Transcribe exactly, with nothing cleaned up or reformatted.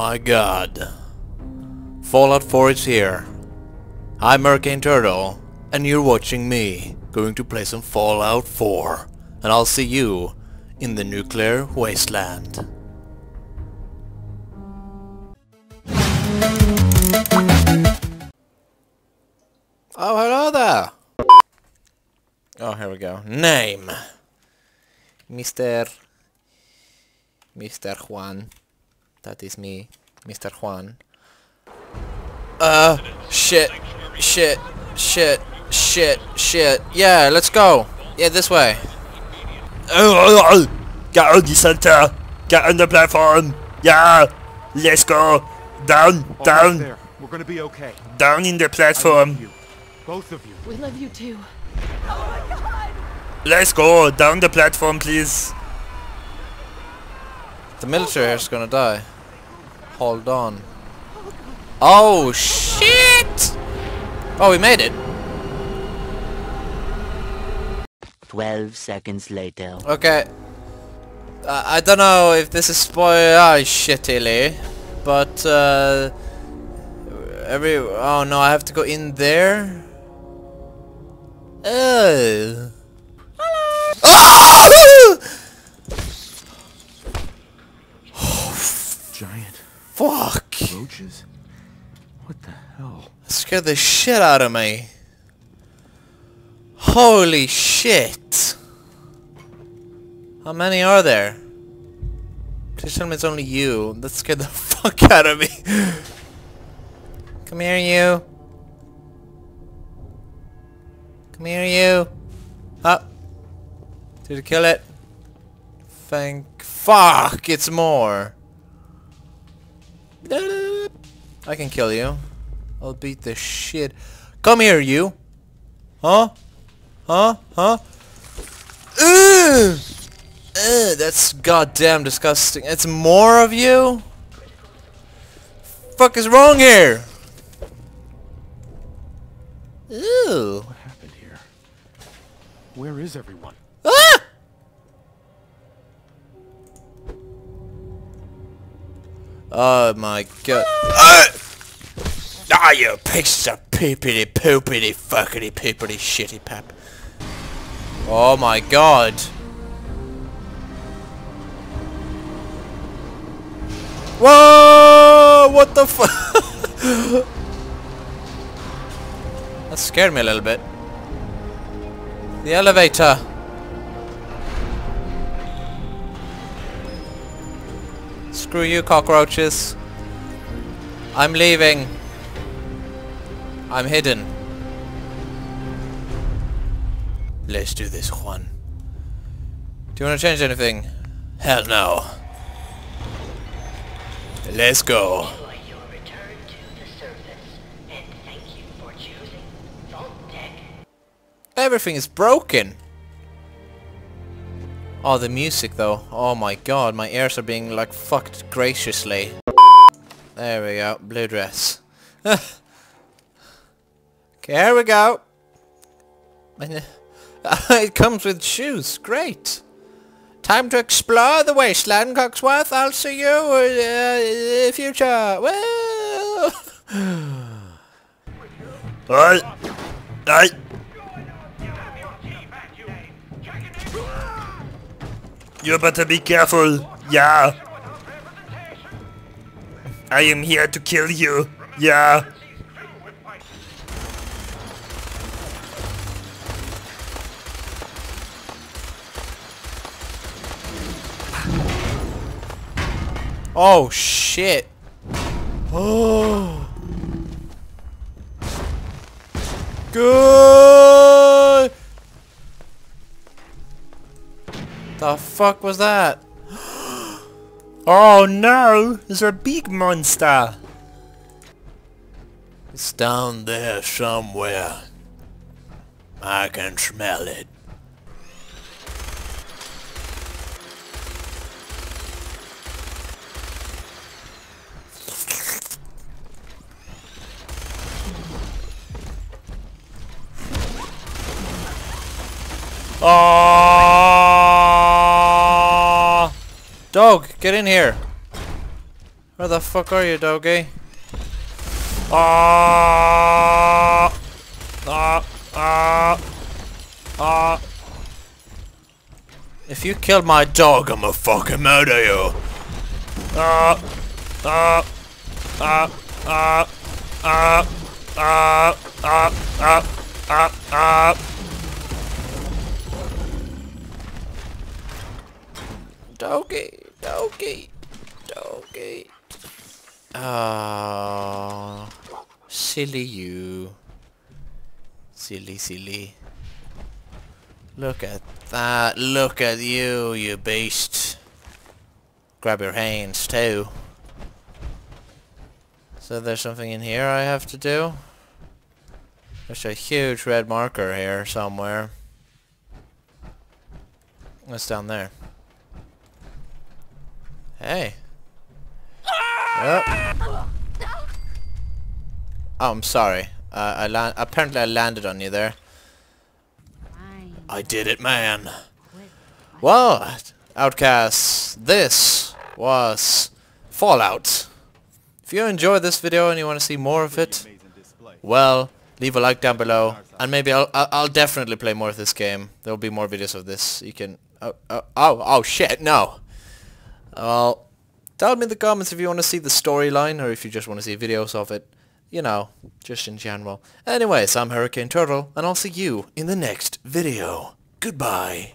my god. Fallout four is here. I'm Merkane Turtle, and you're watching me going to play some Fallout four. And I'll see you in the nuclear wasteland. Oh, hello there! Oh, here we go. Name! Mister... Mister Juan. That is me. Mister Juan. Uh, shit. Shit. Shit. Shit. Shit. Yeah, let's go! Yeah, this way. Get on the center! Get on the platform! Yeah! Let's go! Down! Down! We're gonna be okay. Down in the platform! Both of you. We love you too. Oh my god! Let's go down the platform, please. The military is gonna die. Hold on. Oh shit! Oh, we made it. Twelve seconds later. Okay. Uh, I don't know if this is spoiler shittily, but uh, every oh no, I have to go in there. Oh. Hello. Oh! Oh, giant. Fuck. Roaches? What the hell? That scared the shit out of me. Holy shit. How many are there? Please tell me it's only you. That scared the fuck out of me. Come here, you. Come here, you! Up! Did you kill it? Thank fuck! It's more! I can kill you. I'll beat the shit. Come here, you! Huh? Huh? Huh? Ugh! Ugh, that's goddamn disgusting. It's more of you? Fuck is wrong here? Ew. Where is everyone? Ah! Oh my god. Ah! Ah, you piece of poopity poopity fuckity poopity shitty pap. Oh my god. Whoa! What the fuck? That scared me a little bit. The elevator. Screw you, cockroaches. I'm leaving. I'm hidden. Let's do this, Juan. Do you want to change anything? Hell no. Let's go. Everything is broken! Oh, the music though. Oh my god, my ears are being like fucked graciously. There we go, blue dress. Okay, here we go! It comes with shoes, great! Time to explore the wasteland, Coxworth! I'll see you uh, in the future! Well. Alright! Alright! You better be careful, yeah. I am here to kill you, yeah. Oh shit. Oh. Good. The fuck was that? Oh no! It's a big monster! It's down there somewhere. I can smell it. Oh! Dog, get in here. Where the fuck are you, doggy? Ah! Ah! Ah! Ah! If you kill my dog, I'ma fucking murder you! Ah! Ah! Ah! Ah! Ah! Ah! Ah! Ah! Ah! Ah! Doggy! Doggy! Doggy! Ah, oh, silly you. Silly, silly. Look at that. Look at you, you beast. Grab your hands, too. So there's something in here I have to do? There's a huge red marker here somewhere. What's down there? Hey. Oh. Oh, I'm sorry. Uh, I land apparently I landed on you there. I did it, man. What? Outcasts, this was Fallout. If you enjoyed this video and you want to see more of it, well, leave a like down below, and maybe I'll I'll definitely play more of this game. There will be more videos of this. You can. Oh oh oh, oh shit! No. Well. Tell me in the comments if you want to see the storyline or if you just want to see videos of it. You know, just in general. Anyways, I'm Hurricane Turtle, and I'll see you in the next video. Goodbye.